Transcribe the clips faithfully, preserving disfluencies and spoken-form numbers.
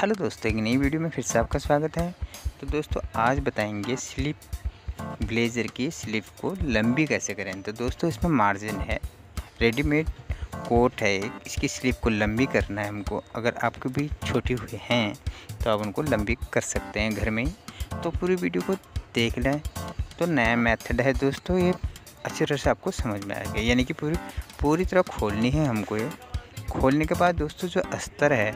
Hello दोस्तों, एक नई वीडियो में फिर से आपका स्वागत है। तो दोस्तों आज बताएंगे स्लीप ब्लेज़र की स्लीप को लंबी कैसे करें। तो दोस्तों इसमें मार्जिन है, रेडीमेड कोट है, इसकी स्लीप को लंबी करना है हमको। अगर आपके भी छोटी हुई हैं तो आप उनको लंबी कर सकते हैं घर में ही। तो पूरी वीडियो को देख लें। तो नया मेथड है दोस्तों, ये अच्छी तरह से आपको समझ में आएगा। यानी कि पूरी पूरी तरह खोलनी है हमको। ये खोलने के बाद दोस्तों जो अस्तर है,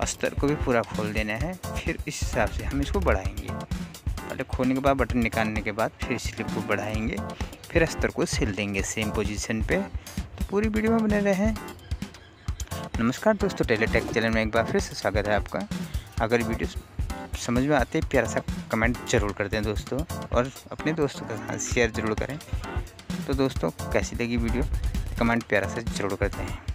अस्तर को भी पूरा खोल देना है। फिर इस हिसाब से हम इसको बढ़ाएंगे। पहले खोलने के बाद, बटन निकालने के बाद फिर स्लिप को बढ़ाएंगे, फिर अस्तर को सिल देंगे सेम पोजीशन पे। तो पूरी वीडियो में बने रहें। नमस्कार दोस्तों, टेलर टैग चैनल में एक बार फिर से स्वागत है आपका। अगर वीडियो समझ में आते प्यारा सा कमेंट ज़रूर कर दें दोस्तों, और अपने दोस्तों के साथ शेयर ज़रूर करें। तो दोस्तों कैसी लगी वीडियो, कमेंट प्यारा से ज़रूर करते हैं।